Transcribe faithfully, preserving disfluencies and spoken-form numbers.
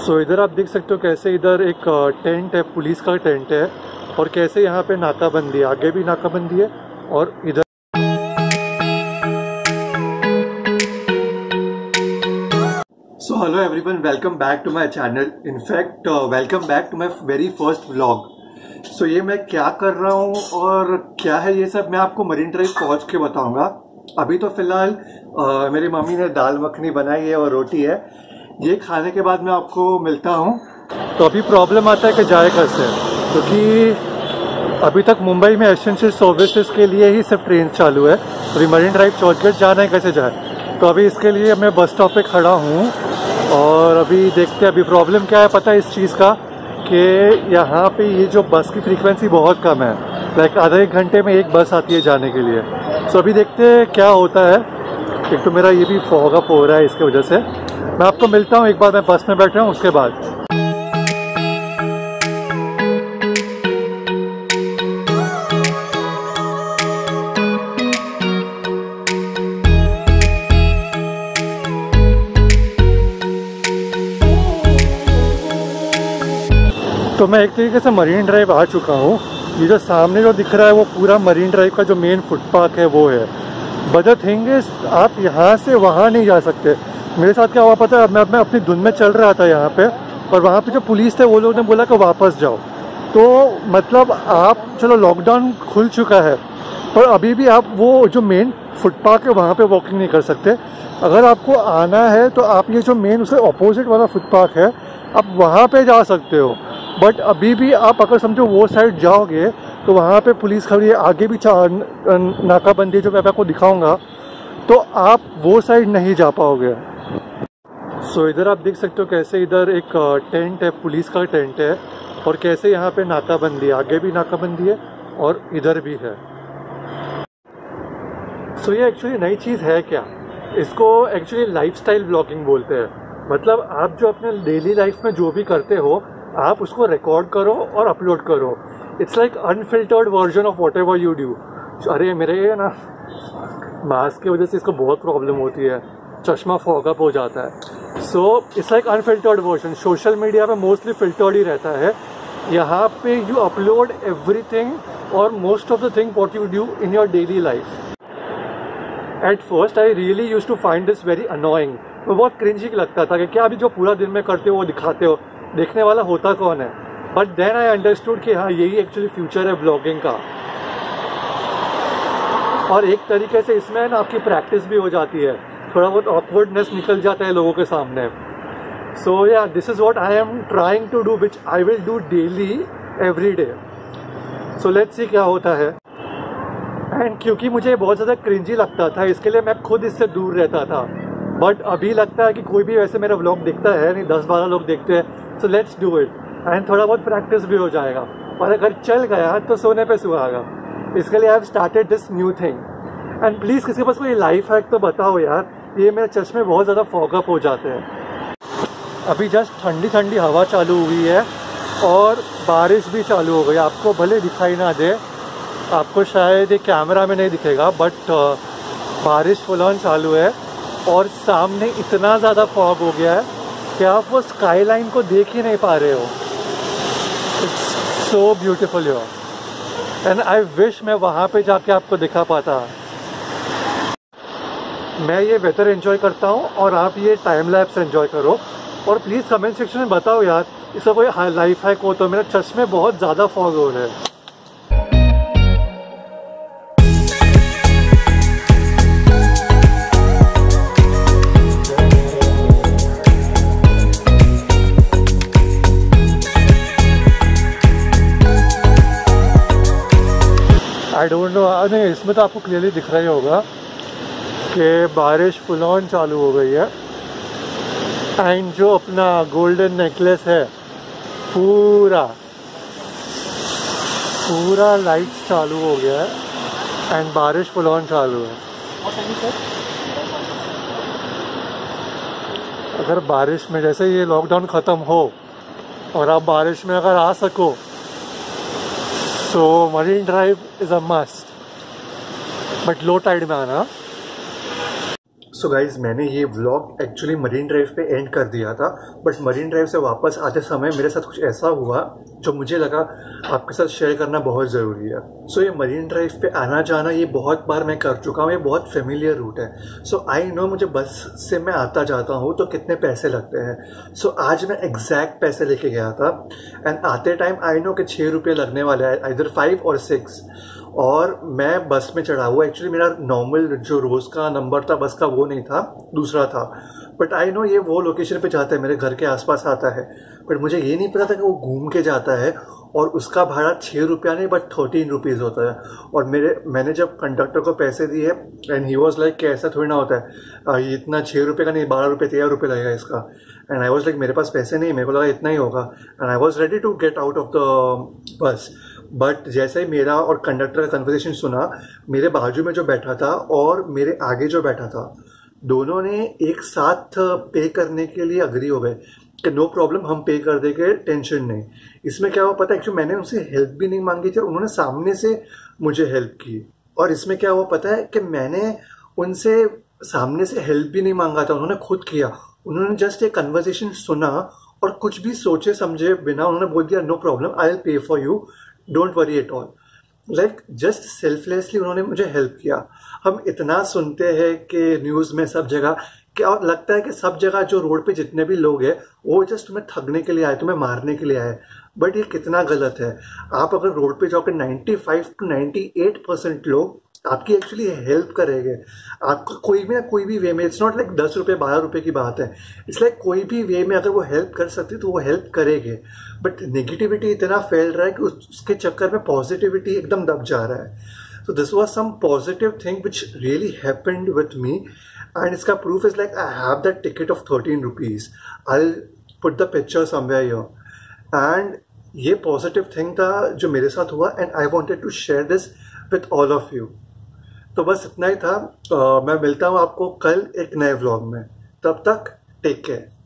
सो so, इधर आप देख सकते हो कैसे इधर एक टेंट है, पुलिस का टेंट है, और कैसे यहाँ पे नाकाबंदी है, आगे भी नाकाबंदी है और इधर so hello everyone, welcome back to my channel. In fact welcome back to my very first vlog. So ये मैं क्या कर रहा हूँ और क्या है ये सब मैं आपको मरीन ड्राइव पहुँच के बताऊँगा। अभी तो फिलहाल uh, मेरी मम्मी ने दाल मखनी बनाई है और रोटी है, ये खाने के बाद मैं आपको मिलता हूँ। तो अभी प्रॉब्लम आता है कि जाए कैसे, क्योंकि तो अभी तक मुंबई में एसेंशियल सर्विसेज के लिए ही सब ट्रेन चालू है। अभी मरीन ड्राइव चर्चगेट जाना है, कैसे जाए, तो अभी इसके लिए मैं बस स्टॉप पे खड़ा हूँ और अभी देखते हैं अभी प्रॉब्लम क्या है। पता है इस चीज़ का कि यहाँ पे ये जो बस की फ्रीक्वेंसी बहुत कम है, लाइक आधे एक घंटे में एक बस आती है जाने के लिए। सो अभी देखते हैं क्या होता है। एक तो मेरा ये भी फॉग अप हो रहा है, इसके वजह से मैं आपको मिलता हूँ एक बार मैं बस में बैठ रहा हूँ उसके बाद। तो मैं एक तरीके से मरीन ड्राइव आ चुका हूँ। ये जो सामने जो दिख रहा है वो पूरा मरीन ड्राइव का जो मेन फुटपाथ है वो है। बट द थिंग इज आप यहाँ से वहाँ नहीं जा सकते। मेरे साथ क्या हुआ पता है, मैं मैं अपनी धुन में चल रहा था यहाँ पे, और वहाँ पे जो पुलिस थे वो लोग ने बोला कि वापस जाओ। तो मतलब आप चलो लॉकडाउन खुल चुका है पर अभी भी आप वो जो मेन फुटपाथ है वहाँ पे वॉकिंग नहीं कर सकते। अगर आपको आना है तो आप ये जो मेन उसके अपोजिट वाला फुटपाथ है आप वहाँ पे जा सकते हो। बट अभी भी आप अगर समझो वो साइड जाओगे तो वहाँ पे पुलिस खड़ी है, आगे भी नाकाबंदी जो मैं आपको दिखाऊँगा, तो आप वो साइड नहीं जा पाओगे। सो so, इधर आप देख सकते हो कैसे इधर एक टेंट है, पुलिस का टेंट है, और कैसे यहाँ पे नाकाबंदी है, आगे भी नाकाबंदी है और इधर भी है। सो so, ये एक्चुअली नई चीज़ है क्या, इसको एक्चुअली लाइफस्टाइल ब्लॉगिंग बोलते हैं। मतलब आप जो अपने डेली लाइफ में जो भी करते हो आप उसको रिकॉर्ड करो और अपलोड करो। It's like unfiltered version of whatever you do. अरे मेरे ना मास्क की वजह से इसको बहुत प्रॉब्लम होती है, चश्मा फॉगअप हो जाता है। So it's like unfiltered version. Social media पे मोस्टली फिल्टर्ड ही रहता है, यहाँ पे यू अपलोड एवरीथिंग और most of the thing what you do in your daily life. At first I really used to find this very annoying. तो बहुत cringey लगता था कि क्या अभी जो पूरा दिन में करते हो वो दिखाते हो, देखने वाला होता कौन है। बट देन आई अंडरस्टूड कि हाँ यही एक्चुअली फ्यूचर है ब्लॉगिंग का, और एक तरीके से इसमें ना आपकी प्रैक्टिस भी हो जाती है, थोड़ा बहुत ऑकवर्डनेस निकल जाता है लोगों के सामने। So yeah this is what I am trying to do, which I will do daily every day. So let's see क्या होता है। एंड क्योंकि मुझे बहुत ज़्यादा क्रिंजी लगता था इसके लिए मैं खुद इससे दूर रहता था। बट अभी लगता है कि कोई भी वैसे मेरा व्लॉग देखता है नहीं, दस बारह लोग देखते हैं। So let's do it, and थोड़ा बहुत प्रैक्टिस भी हो जाएगा, और अगर चल गया तो सोने पर सुहागा। इसके लिए I have started this new thing. And please किसी के पास कोई लाइफ हैक तो बताओ यार, ये मेरे चश्मे बहुत ज़्यादा फॉगअप हो जाते हैं। अभी जस्ट ठंडी ठंडी हवा चालू हुई है और बारिश भी चालू हो गई। आपको भले दिखाई ना दे, आपको शायद ये कैमरा में नहीं दिखेगा, बट बारिश फुल ऑन चालू है और सामने इतना ज़्यादा फॉग हो गया है कि आप वो स्काईलाइन को देख ही नहीं पा रहे हो। इट्स सो ब्यूटिफुल यार, एंड आई विश मैं वहाँ पे जाके आपको दिखा पाता। मैं ये बेहतर एंजॉय करता हूँ और आप ये टाइम लैप्स एंजॉय करो। और प्लीज़ कमेंट सेक्शन में बताओ यार इसका कोई लाइफ हैक हो तो। मेरे चश्मे बहुत ज़्यादा फॉग हो रहे हैं। आई डोंट नो, नहीं इसमें तो आपको क्लियरली दिख रहा ही होगा कि बारिश फुल ऑन चालू हो गई है। एंड जो अपना गोल्डन नेकलेस है पूरा पूरा लाइट्स चालू हो गया है एंड बारिश फुल ऑन चालू है। अगर बारिश में जैसे ये लॉकडाउन ख़त्म हो और आप बारिश में अगर आ सको तो marine drive is a must, but low tide में आना। सो गाइज मैंने ये व्लॉग एक्चुअली मरीन ड्राइव पे एंड कर दिया था, बट मरीन ड्राइव से वापस आते समय मेरे साथ कुछ ऐसा हुआ जो मुझे लगा आपके साथ शेयर करना बहुत ज़रूरी है। सो so, ये मरीन ड्राइव पे आना जाना ये बहुत बार मैं कर चुका हूँ, ये बहुत फेमिलियर रूट है। सो आई नो मुझे बस से मैं आता जाता हूँ तो कितने पैसे लगते हैं। सो so, आज मैं एग्जैक्ट पैसे लेके गया था एंड आते टाइम आई नो कि छः रुपये लगने वाले हैं, आइदर फाइव और सिक्स। और मैं बस में चढ़ा हुआ, एक्चुअली मेरा नॉर्मल जो रोज़ का नंबर था बस का वो नहीं था, दूसरा था। बट आई नो ये वो लोकेशन पे जाता है, मेरे घर के आसपास आता है, बट मुझे ये नहीं पता था कि वो घूम के जाता है और उसका भाड़ा छः रुपया नहीं बट थर्टीन रुपीज़ होता है। और मेरे मैंने जब कंडक्टर को पैसे दिए एंड ही वॉज लाइक कि ऐसा थोड़ी ना होता है, ये इतना छः रुपये का नहीं बारह रुपये तेरह रुपये लगेगा इसका। एंड आई वॉज लाइक मेरे पास पैसे नहीं, मेरे को लगा इतना ही होगा and I was ready to get out of the bus. But जैसे ही मेरा और कंडक्टर का कन्वर्सेशन सुना, मेरे बाजू में जो बैठा था और मेरे आगे जो बैठा था, दोनों ने एक साथ पे करने के लिए अग्री हो गए कि नो प्रॉब्लम, हम पे कर देंगे, टेंशन नहीं। इसमें क्या हुआ पता है, एक्चुअली मैंने उनसे हेल्प भी नहीं मांगी थी, उन्होंने सामने से मुझे हेल्प की। और इसमें क्या हुआ पता है कि मैंने उनसे सामने से हेल्प भी नहीं मांगा था, उन्होंने खुद किया। उन्होंने जस्ट एक कन्वर्सेशन सुना और कुछ भी सोचे समझे बिना उन्होंने बोल दिया no problem, I will pay for you, don't worry at all. Like just selflessly उन्होंने मुझे हेल्प किया। हम इतना सुनते हैं कि न्यूज़ में सब जगह क्या, और लगता है कि सब जगह जो रोड पे जितने भी लोग हैं वो जस्ट तुम्हें ठगने के लिए आए, तुम्हें मारने के लिए आए। बट ये कितना गलत है। आप अगर रोड पे जाओगे ninety five to ninety eight percent लोग आपकी एक्चुअली हेल्प करेंगे, आपको कोई भी ना कोई भी वे में। इट्स नॉट लाइक दस रुपये बारह रुपये की बात है, इसलिए कोई भी वे में अगर वो हेल्प कर सकती है तो वो हेल्प करेंगे। बट नेगेटिविटी इतना फैल रहा है कि उसके चक्कर में पॉजिटिविटी एकदम दब जा रहा है। तो this was some positive thing which really happened with me and इसका proof is like I have that ticket of thirteen rupees, I will put the picture somewhere here. And ये पॉजिटिव थिंग था जो मेरे साथ हुआ and I wanted to share this with all of you. तो बस इतना ही था। uh, मैं मिलता हूँ आपको कल एक नए व्लॉग में, तब तक टेक केयर।